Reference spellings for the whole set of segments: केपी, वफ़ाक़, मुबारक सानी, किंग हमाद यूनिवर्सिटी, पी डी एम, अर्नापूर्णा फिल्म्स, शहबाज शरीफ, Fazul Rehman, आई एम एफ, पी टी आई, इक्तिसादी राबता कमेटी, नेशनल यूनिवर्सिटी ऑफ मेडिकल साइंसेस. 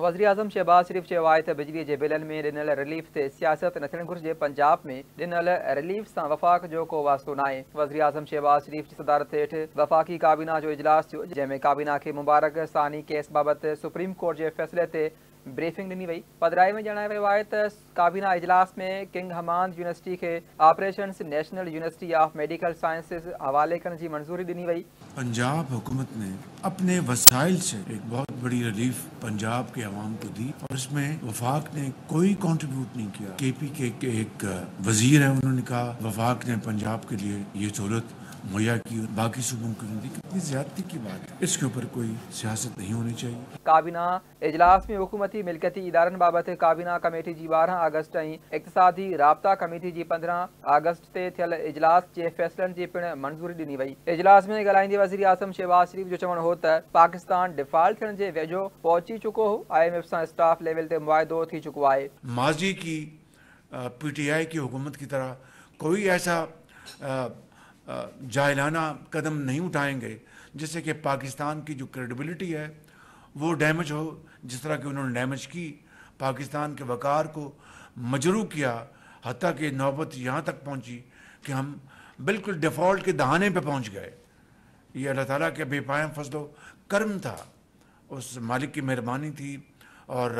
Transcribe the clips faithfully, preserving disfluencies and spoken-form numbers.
वज़ीर आज़म शहबाज शरीफ शवायत बिजली जे बिलनि में ॾिनल रिलीफ ते सियासत न थियण घुर्जे। पंजाब में ॾिनल रिलीफ सां वफ़ाक़ जो को वास्तो न आहे। वज़ीर आज़म शहबाज शरीफ जी सदारत हेठि वफ़ाक़ी काबीना जो इजलास थियो, जंहिंमें काबीना खे मुबारक सानी केस बाबति सुप्रीम कोर्ट जे फ़ैसिले ते ब्रीफिंग ॾिनी वई। पधराए में ॼाणायो वियो आहे त काबीना इजलास में किंग हमाद यूनिवर्सिटी खे operations नेशनल यूनिवर्सिटी ऑफ मेडिकल साइंसेस हवाले करण जी मंजूरी ॾिनी वई। पंजाब हुकूमत ने अपने वसाइल से एक बहुत बड़ी रिलीफ पंजाब के अवाम को दी और इसमें वफाक ने कोई कंट्रीब्यूट नहीं किया। केपी के, के एक वजीर है, उन्होंने कहा वफाक ने पंजाब के लिए ये सहूलत मुहैया की, बाकी सूबों को नहीं दी। कितनी ज्यादती की बात है, इसके ऊपर कोई सियासत नहीं होनी चाहिए। काबीना इजलास में हुकूमती मिलकती इदारन बाबत काबीना कमेटी की बारह अगस्त इक्तिसादी राबता कमेटी की पंद्रह अगस्त से थियल इजलास के फैसलन की पिण मंजूरी दिनी वही। इजलास में ॻाल्हाईंदे वज़ीर आज़म शहबाज शरीफ जो चवण हो त पाकिस्तान डिफॉल्ट थियण जे वेझो पहुंची चुको हो। आई एम एफ से स्टाफ लेवल ते मुआयदो थी चुको है। माजी की पी टी आई की हुकूमत की तरह कोई ऐसा जाहिलाना कदम नहीं उठाएंगे जिससे कि पाकिस्तान की जो क्रेडिबिलिटी है वो डैमेज हो। जिस तरह कि उन्होंने डैमेज की, पाकिस्तान के वक़ार को मजरू किया, हत्ता कि नौबत यहाँ तक पहुँची कि हम बिल्कुल डिफ़ॉल्ट के दहाने पे पहुँच गए। ये अल्लाह ताला के बेपायम फजलो करम था, उस मालिक की मेहरबानी थी। और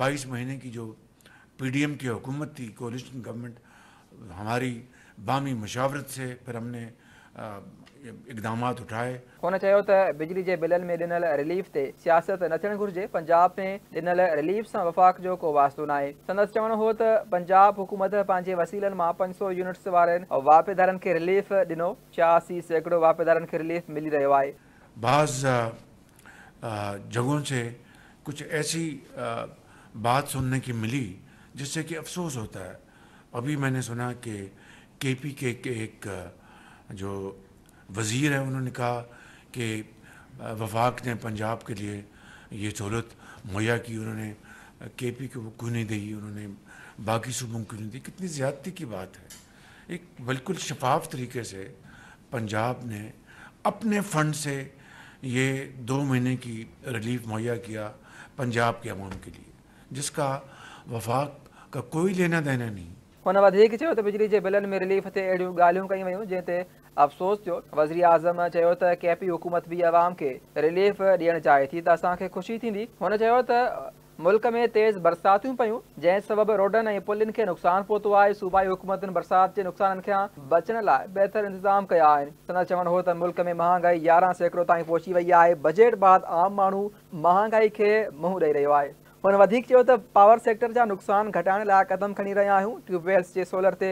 बाईस महीने की जो पी डी एम की हुकूमत थी, कोलिशन गवर्नमेंट, हमारी बामी मशावरत से फिर हमने इकदाम उठाए। हुन चयो त बिजली के बिलन में ॾिनल रिलीफ ते सियासत न थियण घुर्जे। पंजाब में ॾिनल रिलीफ सां वफ़ाक़ जो को वास्तो न आहे। संदसि चवण हो त पंजाब हुकूमत पंहिंजे वसीलनि मां पंज सौ यूनिट्स वारनि वापेदारनि खे रिलीफ ॾिनो। छियासी सैकड़ो वापेदारनि खे रिलीफ मिली रहियो आहे। बाज़ जगहों से कुछ ऐसी बात सुनने की मिली जिससे कि अफसोस होता है। अभी मैंने सुना कि केपी के, के एक जो वज़ीर है, उन्होंने कहा कि वफाक ने पंजाब के लिए ये सहूलत मुहैया की, उन्होंने केपी को क्यों नहीं दी, उन्होंने बाकी सूबों को नहीं दी। कितनी ज़्यादती की बात है। एक बिल्कुल शफाफ तरीके से पंजाब ने अपने फ़ंड से ये दो महीने की रिलीफ मुहैया किया पंजाब के अवाम के लिए, जिसका वफाक का कोई लेना देना नहीं। उन्हें वधीक चयो त बिजली के बिलन में रिलीफ से अड़ियों गालियों कई वही, जैसे अफसोस थो। वज़ीर आज़म चयो त केपी हुकूमत भी अवाम के रिलीफ दियण चाहे थी त असांखे खुशी थींदी। हुन चयो त मुल्क में तेज बरसातूं पयूं, जैं सबब रोडन ए पुलिन के नुकसान पहुंतो आए। सूबाई हुकूमतन बरसात के नुकसान खां बचण लाए बेहतर इंतजाम कया आहिनि। सदा चवण हो त मुल्क में महांगाई यारह सैकड़ो ताईं पहुंची वही आहे। बजट बाद आम माण्हू महांगाई के मुंहुं ॾेई रहियो आहे। हुन वधीक चयो त पावर सेक्टर जा नुक़सान घटाइण लाइ क़दम खणी रहिया आहियूं। ट्यूबवेल्स जे सोलर ते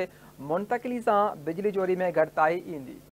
मुंतकिली सां बिजली चोरी में घटिताई ईंदी।